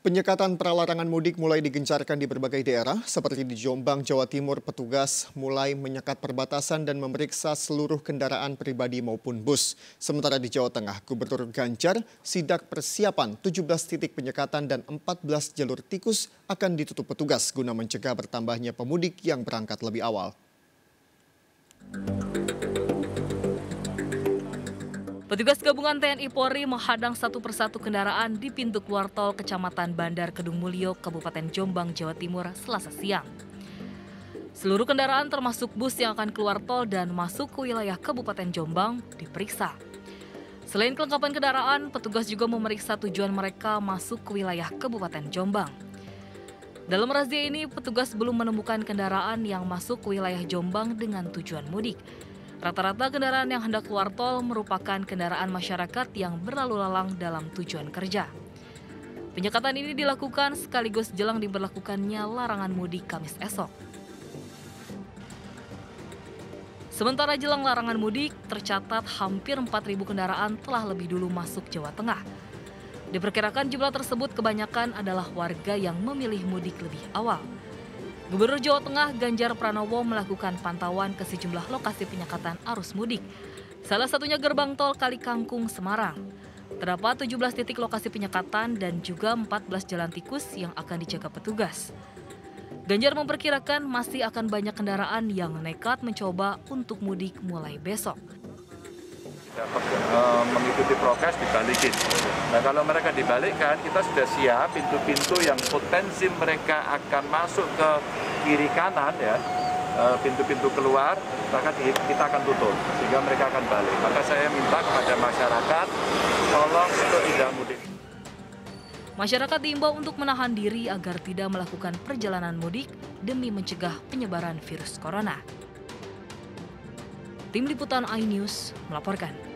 Penyekatan pelarangan mudik mulai digencarkan di berbagai daerah, seperti di Jombang, Jawa Timur. Petugas mulai menyekat perbatasan dan memeriksa seluruh kendaraan pribadi maupun bus. Sementara di Jawa Tengah, Gubernur Ganjar sidak persiapan 17 titik penyekatan dan 14 jalur tikus akan ditutup petugas guna mencegah bertambahnya pemudik yang berangkat lebih awal. Petugas gabungan TNI Polri menghadang satu persatu kendaraan di pintu keluar tol Kecamatan Bandar Kedungmulyo, Kabupaten Jombang, Jawa Timur, Selasa siang. Seluruh kendaraan termasuk bus yang akan keluar tol dan masuk ke wilayah Kabupaten Jombang diperiksa. Selain kelengkapan kendaraan, petugas juga memeriksa tujuan mereka masuk ke wilayah Kabupaten Jombang. Dalam razia ini, petugas belum menemukan kendaraan yang masuk ke wilayah Jombang dengan tujuan mudik. Rata-rata kendaraan yang hendak keluar tol merupakan kendaraan masyarakat yang berlalu lalang dalam tujuan kerja. Penyekatan ini dilakukan sekaligus jelang diberlakukannya larangan mudik Kamis esok. Sementara jelang larangan mudik, tercatat hampir 4.000 kendaraan telah lebih dulu masuk Jawa Tengah. Diperkirakan jumlah tersebut kebanyakan adalah warga yang memilih mudik lebih awal. Gubernur Jawa Tengah Ganjar Pranowo melakukan pantauan ke sejumlah lokasi penyekatan arus mudik. Salah satunya gerbang tol Kalikangkung, Semarang. Terdapat 17 titik lokasi penyekatan dan juga 14 jalan tikus yang akan dijaga petugas. Ganjar memperkirakan masih akan banyak kendaraan yang nekat mencoba untuk mudik mulai besok. Mengikuti prokes dibalikin. Nah, kalau mereka dibalikkan, kita sudah siap pintu-pintu yang potensi mereka akan masuk ke kiri kanan, ya, pintu-pintu keluar, maka kita akan tutup sehingga mereka akan balik. Maka saya minta kepada masyarakat tolong untuk tidak mudik. Masyarakat diimbau untuk menahan diri agar tidak melakukan perjalanan mudik demi mencegah penyebaran virus corona. Tim Liputan iNews melaporkan.